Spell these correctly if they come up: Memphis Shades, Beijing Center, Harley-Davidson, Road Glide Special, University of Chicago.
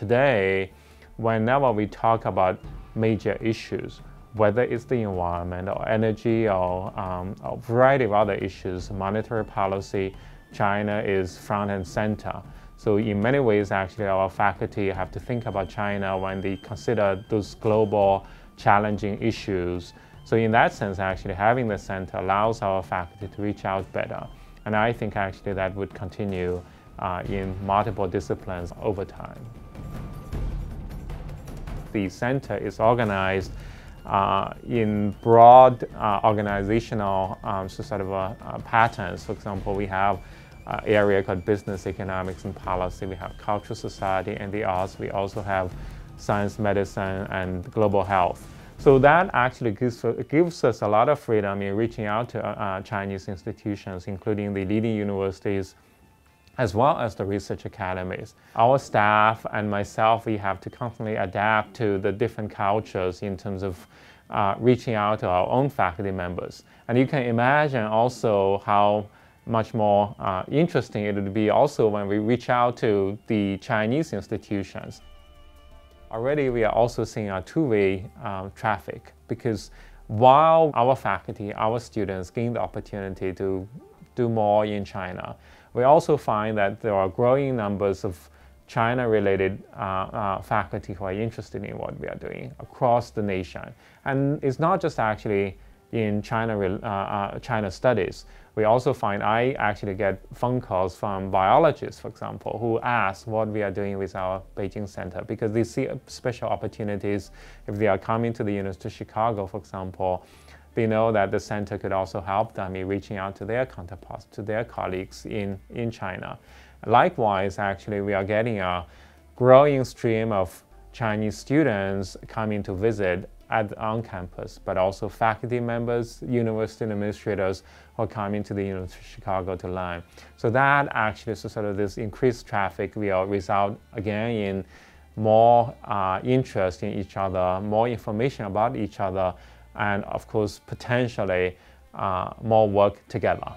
today, whenever we talk about major issues, whether it's the environment or energy or a variety of other issues, monetary policy, China is front and center. So in many ways, actually, our faculty have to think about China when they consider those global challenging issues. So in that sense, actually, having the center allows our faculty to reach out better. And I think actually that would continue in multiple disciplines over time. The center is organized in broad organizational sort of patterns. For example, we have an area called business, economics, and policy. We have culture, society, and the arts. We also have science, medicine, and global health. So that actually gives us a lot of freedom in reaching out to Chinese institutions, including the leading universities, as well as the research academies. Our staff and myself, we have to constantly adapt to the different cultures in terms of reaching out to our own faculty members. And you can imagine also how much more interesting it would be also when we reach out to the Chinese institutions. Already we are also seeing a two-way traffic, because while our faculty, our students gain the opportunity to do more in China, we also find that there are growing numbers of China-related faculty who are interested in what we are doing across the nation. And it's not just actually in China studies. We also find I actually get phone calls from biologists, for example, who ask what we are doing with our Beijing Center, because they see special opportunities. If they are coming to the University of Chicago, for example, they know that the center could also help them in reaching out to their counterparts, to their colleagues in China. Likewise, actually, we are getting a growing stream of Chinese students coming to visit on campus, but also faculty members, university administrators who are coming to the University of Chicago to learn. So that actually is sort of this increased traffic will result again in more interest in each other, more information about each other, and of course potentially more work together.